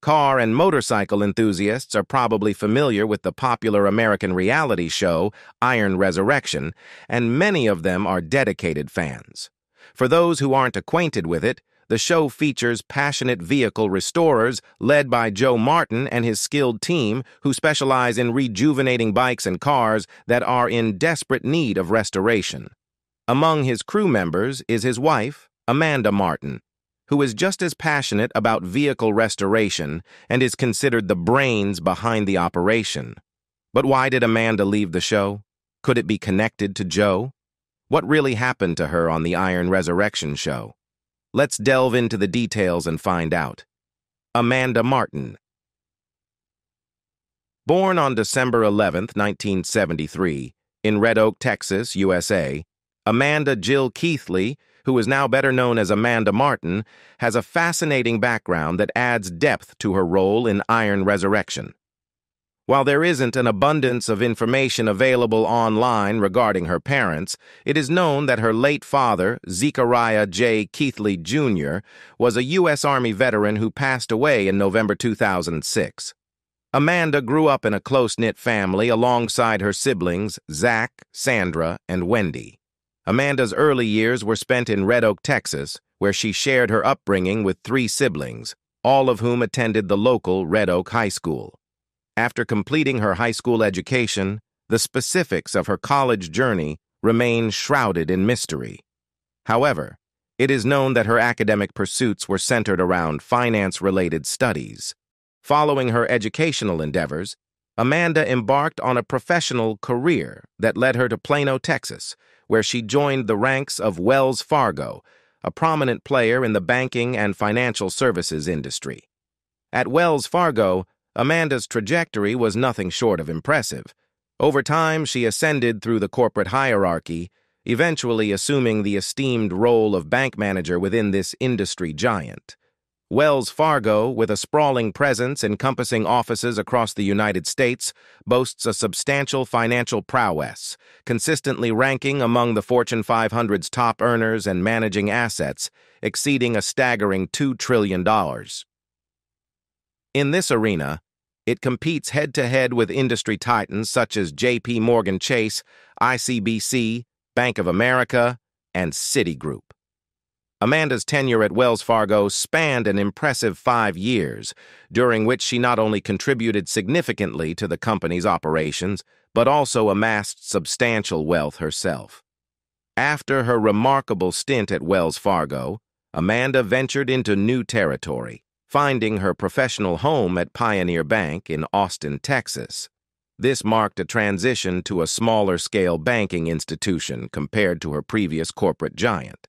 Car and motorcycle enthusiasts are probably familiar with the popular American reality show, Iron Resurrection, and many of them are dedicated fans. For those who aren't acquainted with it, the show features passionate vehicle restorers led by Joe Martin and his skilled team who specialize in rejuvenating bikes and cars that are in desperate need of restoration. Among his crew members is his wife, Amanda Martin, who is just as passionate about vehicle restoration and is considered the brains behind the operation. But why did Amanda leave the show? Could it be connected to Joe? What really happened to her on the Iron Resurrection show? Let's delve into the details and find out. Amanda Martin. Born on December 11, 1973, in Red Oak, Texas, USA, Amanda Jill Keithley, who is now better known as Amanda Martin, has a fascinating background that adds depth to her role in Iron Resurrection. While there isn't an abundance of information available online regarding her parents, it is known that her late father, Zechariah J. Keithley Jr., was a U.S. Army veteran who passed away in November 2006. Amanda grew up in a close-knit family alongside her siblings, Zach, Sandra, and Wendy. Amanda's early years were spent in Red Oak, Texas, where she shared her upbringing with three siblings, all of whom attended the local Red Oak High School. After completing her high school education, the specifics of her college journey remain shrouded in mystery. However, it is known that her academic pursuits were centered around finance-related studies. Following her educational endeavors, Amanda embarked on a professional career that led her to Plano, Texas, where she joined the ranks of Wells Fargo, a prominent player in the banking and financial services industry. At Wells Fargo, Amanda's trajectory was nothing short of impressive. Over time, she ascended through the corporate hierarchy, eventually assuming the esteemed role of bank manager within this industry giant. Wells Fargo, with a sprawling presence encompassing offices across the United States, boasts a substantial financial prowess, consistently ranking among the Fortune 500's top earners and managing assets, exceeding a staggering $2 trillion. In this arena, it competes head-to-head with industry titans such as JPMorgan Chase, ICBC, Bank of America, and Citigroup. Amanda's tenure at Wells Fargo spanned an impressive 5 years, during which she not only contributed significantly to the company's operations, but also amassed substantial wealth herself. After her remarkable stint at Wells Fargo, Amanda ventured into new territory, finding her professional home at Pioneer Bank in Austin, Texas. This marked a transition to a smaller-scale banking institution compared to her previous corporate giant.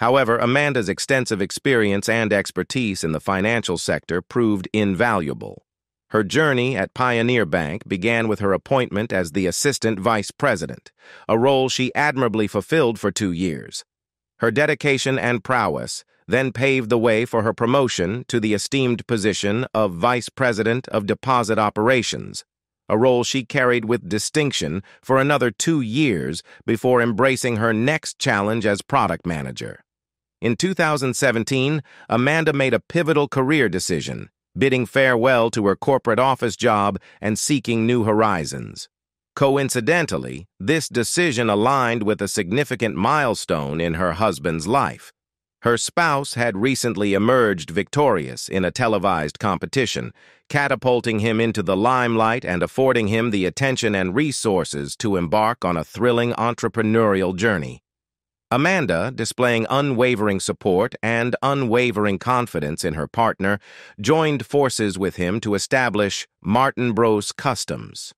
However, Amanda's extensive experience and expertise in the financial sector proved invaluable. Her journey at Pioneer Bank began with her appointment as the assistant vice president, a role she admirably fulfilled for 2 years. Her dedication and prowess then paved the way for her promotion to the esteemed position of vice president of deposit operations, a role she carried with distinction for another 2 years before embracing her next challenge as product manager. In 2017, Amanda made a pivotal career decision, bidding farewell to her corporate office job and seeking new horizons. Coincidentally, this decision aligned with a significant milestone in her husband's life. Her spouse had recently emerged victorious in a televised competition, catapulting him into the limelight and affording him the attention and resources to embark on a thrilling entrepreneurial journey. Amanda, displaying unwavering support and unwavering confidence in her partner, joined forces with him to establish Martin Bros. Customs.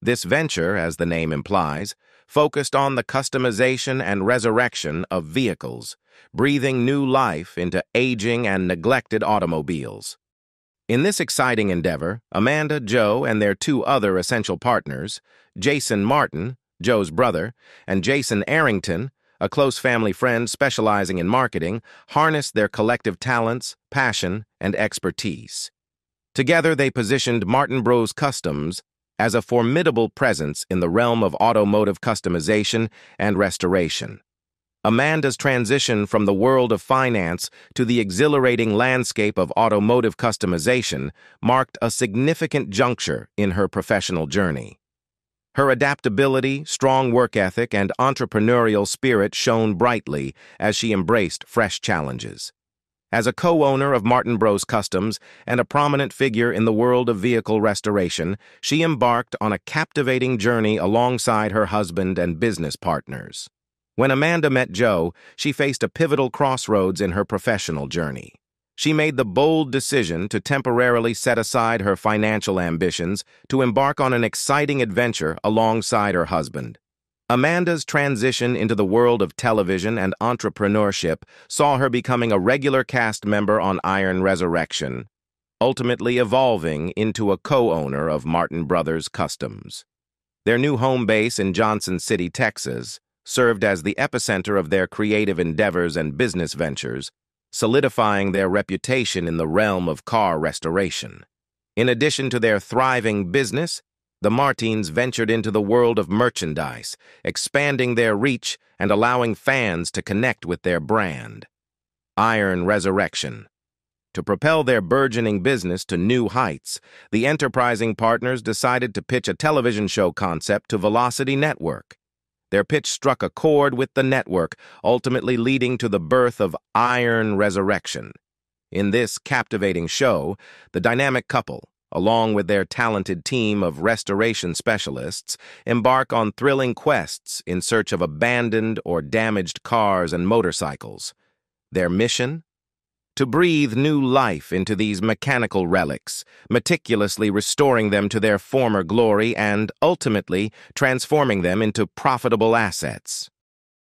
This venture, as the name implies, focused on the customization and resurrection of vehicles, breathing new life into aging and neglected automobiles. In this exciting endeavor, Amanda, Joe, and their two other essential partners, Jason Martin, Joe's brother, and Jason Arrington, a close family friend specializing in marketing, harnessed their collective talents, passion, and expertise. Together, they positioned Martin Bros. Customs as a formidable presence in the realm of automotive customization and restoration. Amanda's transition from the world of finance to the exhilarating landscape of automotive customization marked a significant juncture in her professional journey. Her adaptability, strong work ethic, and entrepreneurial spirit shone brightly as she embraced fresh challenges. As a co-owner of Martin Bros. Customs and a prominent figure in the world of vehicle restoration, she embarked on a captivating journey alongside her husband and business partners. When Amanda met Joe, she faced a pivotal crossroads in her professional journey. She made the bold decision to temporarily set aside her financial ambitions to embark on an exciting adventure alongside her husband. Amanda's transition into the world of television and entrepreneurship saw her becoming a regular cast member on Iron Resurrection, ultimately evolving into a co-owner of Martin Bros. Customs. Their new home base in Johnson City, Texas, served as the epicenter of their creative endeavors and business ventures, solidifying their reputation in the realm of car restoration. In addition to their thriving business, the Martins ventured into the world of merchandise, expanding their reach and allowing fans to connect with their brand, Iron Resurrection. To propel their burgeoning business to new heights, the enterprising partners decided to pitch a television show concept to Velocity Network. Their pitch struck a chord with the network, ultimately leading to the birth of Iron Resurrection. In this captivating show, the dynamic couple, along with their talented team of restoration specialists, embark on thrilling quests in search of abandoned or damaged cars and motorcycles. Their mission? To breathe new life into these mechanical relics, meticulously restoring them to their former glory and, ultimately, transforming them into profitable assets.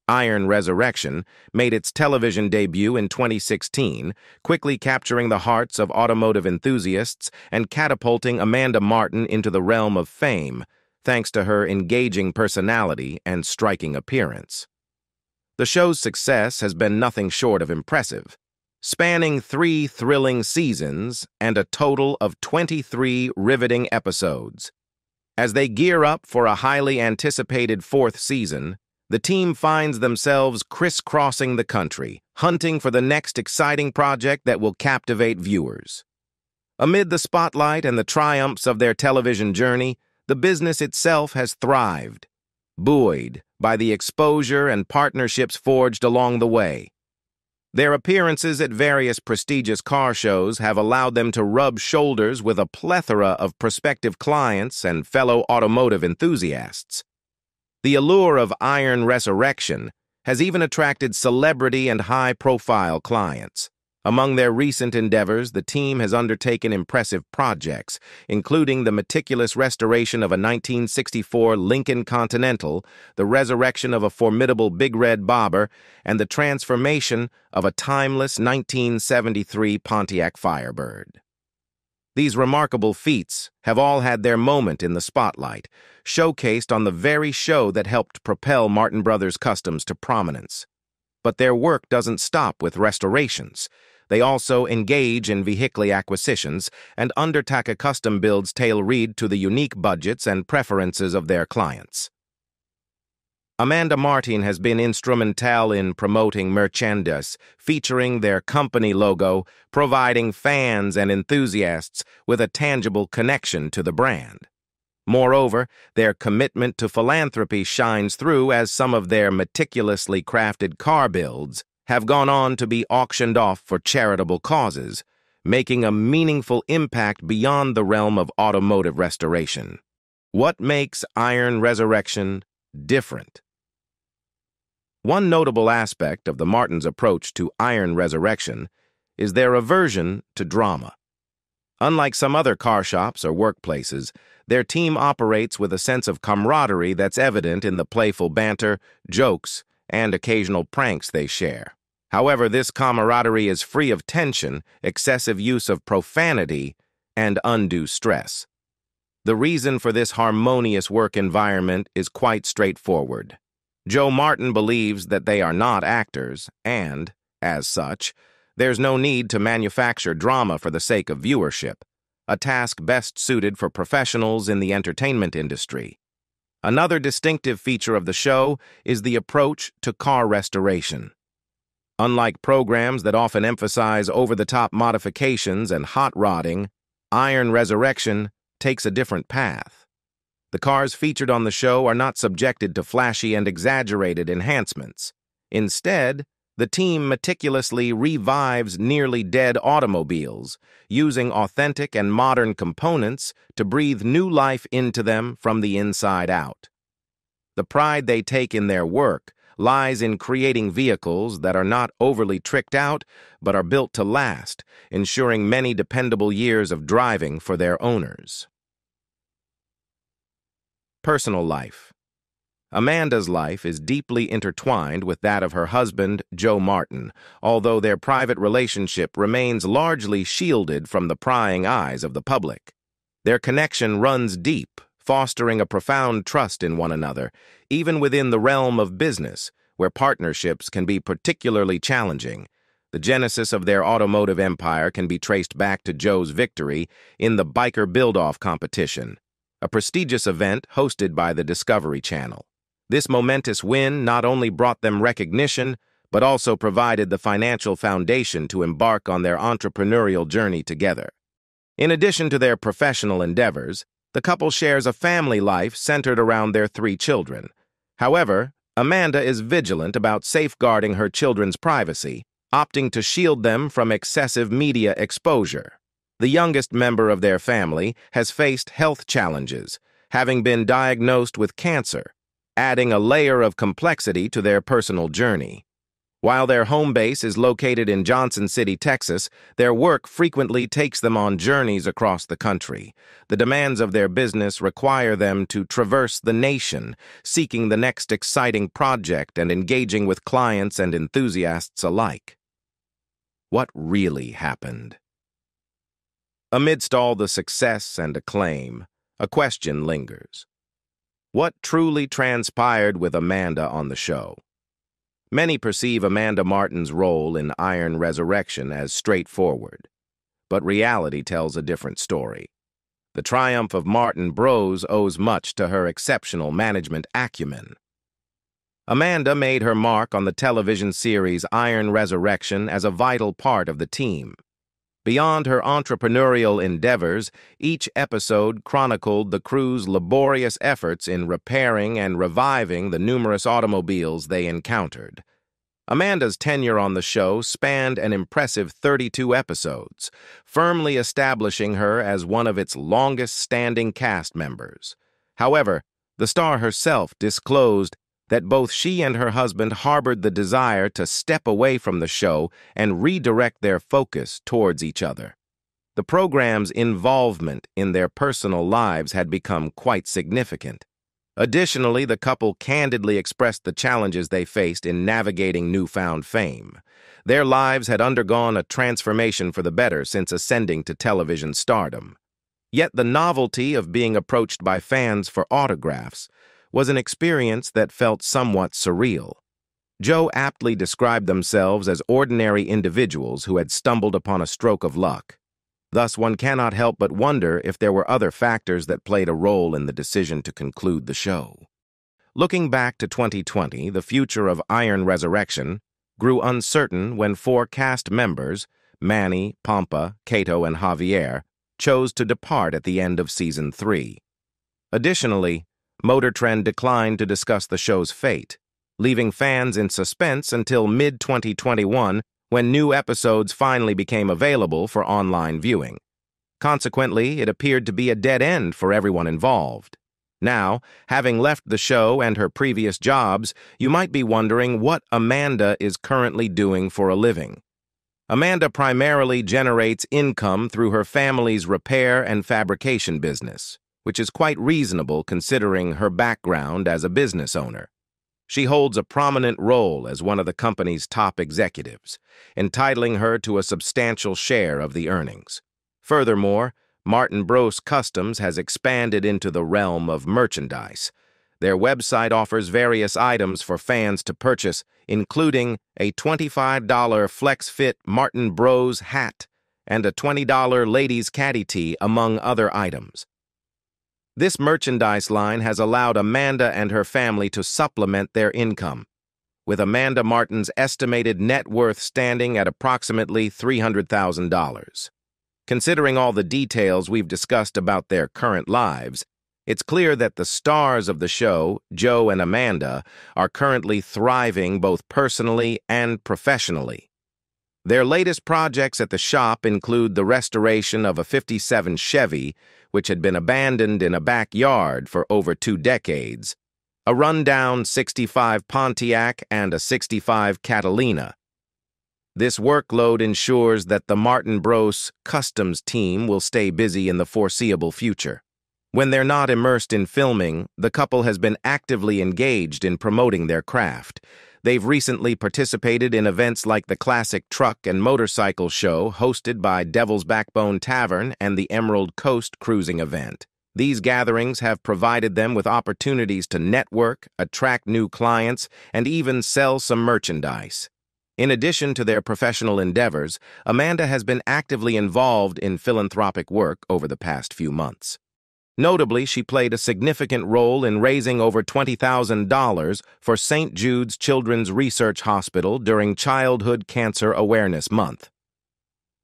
Iron Resurrection made its television debut in 2016, quickly capturing the hearts of automotive enthusiasts and catapulting Amanda Martin into the realm of fame, thanks to her engaging personality and striking appearance. The show's success has been nothing short of impressive, spanning 3 thrilling seasons and a total of 23 riveting episodes. As they gear up for a highly anticipated 4th season, the team finds themselves crisscrossing the country, hunting for the next exciting project that will captivate viewers. Amid the spotlight and the triumphs of their television journey, the business itself has thrived, buoyed by the exposure and partnerships forged along the way. Their appearances at various prestigious car shows have allowed them to rub shoulders with a plethora of prospective clients and fellow automotive enthusiasts. The allure of Iron Resurrection has even attracted celebrity and high-profile clients. Among their recent endeavors, the team has undertaken impressive projects, including the meticulous restoration of a 1964 Lincoln Continental, the resurrection of a formidable Big Red Bobber, and the transformation of a timeless 1973 Pontiac Firebird. These remarkable feats have all had their moment in the spotlight, showcased on the very show that helped propel Martin Bros. Customs to prominence. But their work doesn't stop with restorations. They also engage in vehicle acquisitions and undertake a custom builds tailor-made to the unique budgets and preferences of their clients. Amanda Martin has been instrumental in promoting merchandise, featuring their company logo, providing fans and enthusiasts with a tangible connection to the brand. Moreover, their commitment to philanthropy shines through as some of their meticulously crafted car builds have gone on to be auctioned off for charitable causes, making a meaningful impact beyond the realm of automotive restoration. What makes Iron Resurrection different? One notable aspect of the Martins' approach to Iron Resurrection is their aversion to drama. Unlike some other car shops or workplaces, their team operates with a sense of camaraderie that's evident in the playful banter, jokes, and occasional pranks they share. However, this camaraderie is free of tension, excessive use of profanity, and undue stress. The reason for this harmonious work environment is quite straightforward. Joe Martin believes that they are not actors, and, as such, there's no need to manufacture drama for the sake of viewership, a task best suited for professionals in the entertainment industry. Another distinctive feature of the show is the approach to car restoration. Unlike programs that often emphasize over-the-top modifications and hot rodding, Iron Resurrection takes a different path. The cars featured on the show are not subjected to flashy and exaggerated enhancements. Instead, the team meticulously revives nearly dead automobiles, using authentic and modern components to breathe new life into them from the inside out. The pride they take in their work lies in creating vehicles that are not overly tricked out but are built to last, ensuring many dependable years of driving for their owners. Personal life. Amanda's life is deeply intertwined with that of her husband, Joe Martin, although their private relationship remains largely shielded from the prying eyes of the public. Their connection runs deep, fostering a profound trust in one another, even within the realm of business, where partnerships can be particularly challenging. The genesis of their automotive empire can be traced back to Joe's victory in the Biker Build-Off competition, a prestigious event hosted by the Discovery Channel. This momentous win not only brought them recognition, but also provided the financial foundation to embark on their entrepreneurial journey together. In addition to their professional endeavors, the couple shares a family life centered around their 3 children. However, Amanda is vigilant about safeguarding her children's privacy, opting to shield them from excessive media exposure. The youngest member of their family has faced health challenges, having been diagnosed with cancer, adding a layer of complexity to their personal journey. While their home base is located in Johnson City, Texas, their work frequently takes them on journeys across the country. The demands of their business require them to traverse the nation, seeking the next exciting project and engaging with clients and enthusiasts alike. What really happened? Amidst all the success and acclaim, a question lingers. What truly transpired with Amanda on the show? Many perceive Amanda Martin's role in Iron Resurrection as straightforward, but reality tells a different story. The triumph of Martin Bros. Owes much to her exceptional management acumen. Amanda made her mark on the television series Iron Resurrection as a vital part of the team. Beyond her entrepreneurial endeavors, each episode chronicled the crew's laborious efforts in repairing and reviving the numerous automobiles they encountered. Amanda's tenure on the show spanned an impressive 32 episodes, firmly establishing her as one of its longest-standing cast members. However, the star herself disclosed that both she and her husband harbored the desire to step away from the show and redirect their focus towards each other. The program's involvement in their personal lives had become quite significant. Additionally, the couple candidly expressed the challenges they faced in navigating newfound fame. Their lives had undergone a transformation for the better since ascending to television stardom. Yet the novelty of being approached by fans for autographs was an experience that felt somewhat surreal. Joe aptly described themselves as ordinary individuals who had stumbled upon a stroke of luck. Thus, one cannot help but wonder if there were other factors that played a role in the decision to conclude the show. Looking back to 2020, the future of Iron Resurrection grew uncertain when 4 cast members, Manny, Pompa, Cato, and Javier, chose to depart at the end of season 3. Additionally, Motor Trend declined to discuss the show's fate, leaving fans in suspense until mid-2021 when new episodes finally became available for online viewing. Consequently, it appeared to be a dead end for everyone involved. Now, having left the show and her previous jobs, you might be wondering what Amanda is currently doing for a living. Amanda primarily generates income through her family's repair and fabrication business, which is quite reasonable considering her background as a business owner. She holds a prominent role as one of the company's top executives, entitling her to a substantial share of the earnings. Furthermore, Martin Bros. Customs has expanded into the realm of merchandise. Their website offers various items for fans to purchase, including a $25 flex-fit Martin Bros. Hat and a $20 ladies' caddy tee, among other items. This merchandise line has allowed Amanda and her family to supplement their income, with Amanda Martin's estimated net worth standing at approximately $300,000. Considering all the details we've discussed about their current lives, it's clear that the stars of the show, Joe and Amanda, are currently thriving both personally and professionally. Their latest projects at the shop include the restoration of a '57 Chevy, which had been abandoned in a backyard for over 2 decades, a rundown '65 Pontiac, and a '65 Catalina. This workload ensures that the Martin Bros. Customs team will stay busy in the foreseeable future. When they're not immersed in filming, the couple has been actively engaged in promoting their craft. They've recently participated in events like the classic truck and motorcycle show hosted by Devil's Backbone Tavern and the Emerald Coast Cruising Event. These gatherings have provided them with opportunities to network, attract new clients, and even sell some merchandise. In addition to their professional endeavors, Amanda has been actively involved in philanthropic work over the past few months. Notably, she played a significant role in raising over $20,000 for St. Jude's Children's Research Hospital during Childhood Cancer Awareness Month.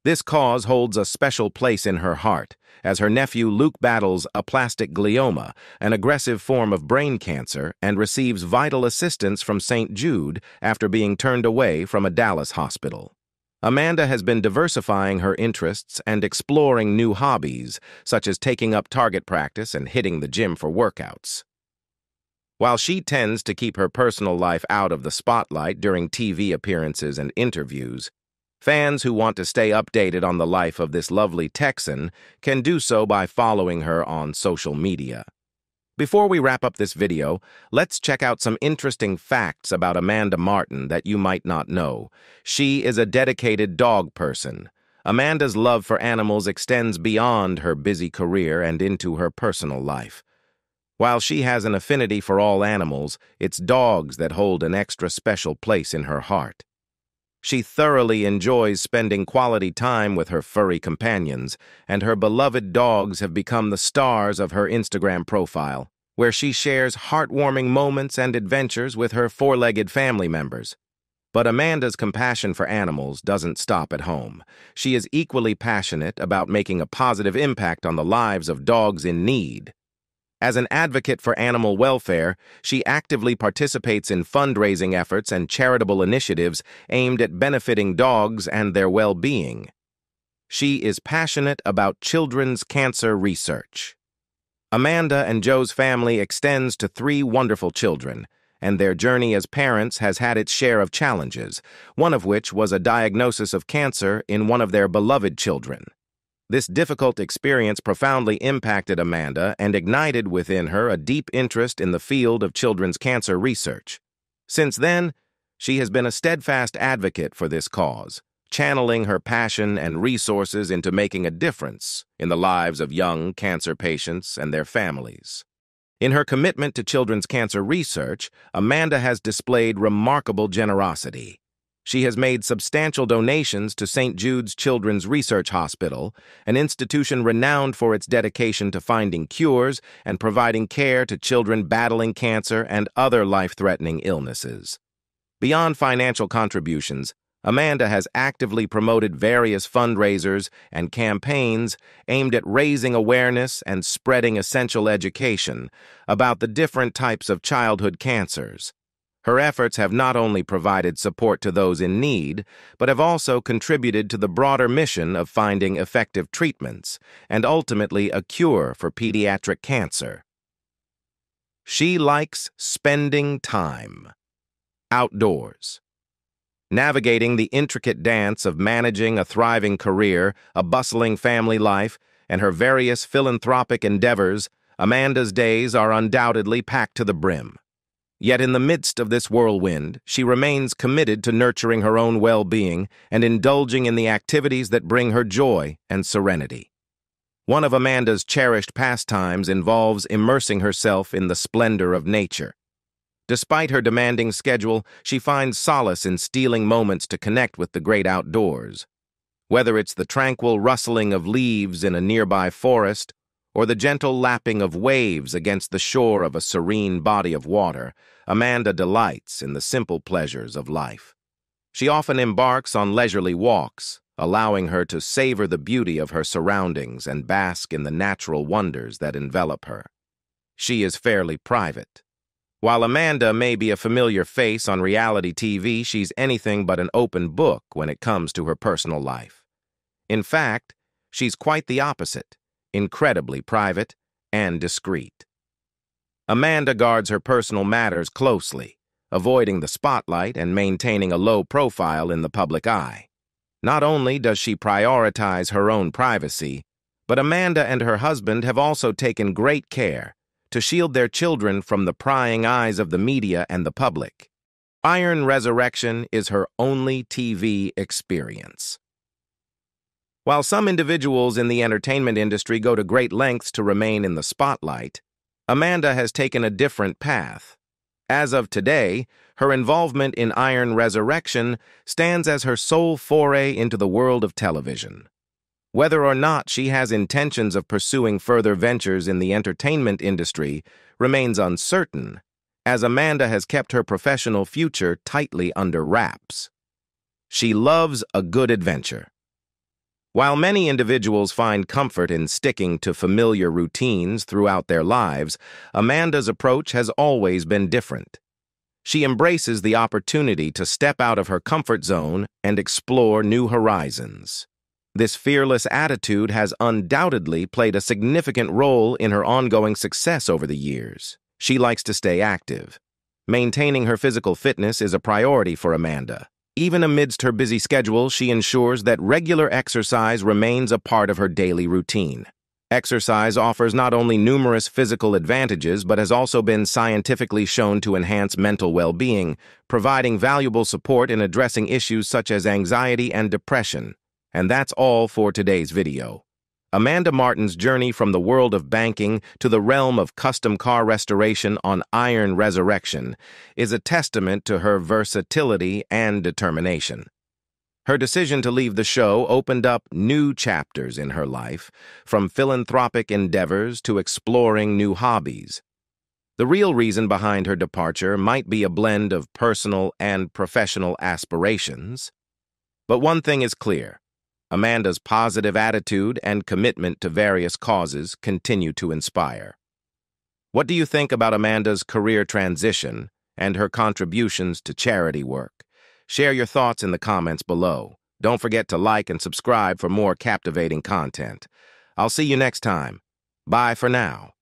This cause holds a special place in her heart, as her nephew Luke battles aplastic glioma, an aggressive form of brain cancer, and receives vital assistance from St. Jude after being turned away from a Dallas hospital. Amanda has been diversifying her interests and exploring new hobbies, such as taking up target practice and hitting the gym for workouts. While she tends to keep her personal life out of the spotlight during TV appearances and interviews, fans who want to stay updated on the life of this lovely Texan can do so by following her on social media. Before we wrap up this video, let's check out some interesting facts about Amanda Martin that you might not know. She is a dedicated dog person. Amanda's love for animals extends beyond her busy career and into her personal life. While she has an affinity for all animals, it's dogs that hold an extra special place in her heart. She thoroughly enjoys spending quality time with her furry companions, and her beloved dogs have become the stars of her Instagram profile, where she shares heartwarming moments and adventures with her 4-legged family members. But Amanda's compassion for animals doesn't stop at home. She is equally passionate about making a positive impact on the lives of dogs in need. As an advocate for animal welfare, she actively participates in fundraising efforts and charitable initiatives aimed at benefiting dogs and their well-being. She is passionate about children's cancer research. Amanda and Joe's family extends to 3 wonderful children, and their journey as parents has had its share of challenges, one of which was a diagnosis of cancer in one of their beloved children. This difficult experience profoundly impacted Amanda and ignited within her a deep interest in the field of children's cancer research. Since then, she has been a steadfast advocate for this cause, channeling her passion and resources into making a difference in the lives of young cancer patients and their families. In her commitment to children's cancer research, Amanda has displayed remarkable generosity. She has made substantial donations to St. Jude's Children's Research Hospital, an institution renowned for its dedication to finding cures and providing care to children battling cancer and other life-threatening illnesses. Beyond financial contributions, Amanda has actively promoted various fundraisers and campaigns aimed at raising awareness and spreading essential education about the different types of childhood cancers. Her efforts have not only provided support to those in need, but have also contributed to the broader mission of finding effective treatments and ultimately a cure for pediatric cancer. She likes spending time outdoors. Navigating the intricate dance of managing a thriving career, a bustling family life, and her various philanthropic endeavors, Amanda's days are undoubtedly packed to the brim. Yet in the midst of this whirlwind, she remains committed to nurturing her own well-being and indulging in the activities that bring her joy and serenity. One of Amanda's cherished pastimes involves immersing herself in the splendor of nature. Despite her demanding schedule, she finds solace in stealing moments to connect with the great outdoors. Whether it's the tranquil rustling of leaves in a nearby forest, or the gentle lapping of waves against the shore of a serene body of water, Amanda delights in the simple pleasures of life. She often embarks on leisurely walks, allowing her to savor the beauty of her surroundings and bask in the natural wonders that envelop her. She is fairly private. While Amanda may be a familiar face on reality TV, she's anything but an open book when it comes to her personal life. In fact, she's quite the opposite, incredibly private and discreet. Amanda guards her personal matters closely, avoiding the spotlight and maintaining a low profile in the public eye. Not only does she prioritize her own privacy, but Amanda and her husband have also taken great care to shield their children from the prying eyes of the media and the public. Iron Resurrection is her only TV experience. While some individuals in the entertainment industry go to great lengths to remain in the spotlight, Amanda has taken a different path. As of today, her involvement in Iron Resurrection stands as her sole foray into the world of television. Whether or not she has intentions of pursuing further ventures in the entertainment industry remains uncertain, as Amanda has kept her professional future tightly under wraps. She loves a good adventure. While many individuals find comfort in sticking to familiar routines throughout their lives, Amanda's approach has always been different. She embraces the opportunity to step out of her comfort zone and explore new horizons. This fearless attitude has undoubtedly played a significant role in her ongoing success over the years. She likes to stay active. Maintaining her physical fitness is a priority for Amanda. Even amidst her busy schedule, she ensures that regular exercise remains a part of her daily routine. Exercise offers not only numerous physical advantages, but has also been scientifically shown to enhance mental well-being, providing valuable support in addressing issues such as anxiety and depression. And that's all for today's video. Amanda Martin's journey from the world of banking to the realm of custom car restoration on Iron Resurrection is a testament to her versatility and determination. Her decision to leave the show opened up new chapters in her life, from philanthropic endeavors to exploring new hobbies. The real reason behind her departure might be a blend of personal and professional aspirations. But one thing is clear. Amanda's positive attitude and commitment to various causes continue to inspire. What do you think about Amanda's career transition and her contributions to charity work? Share your thoughts in the comments below. Don't forget to like and subscribe for more captivating content. I'll see you next time. Bye for now.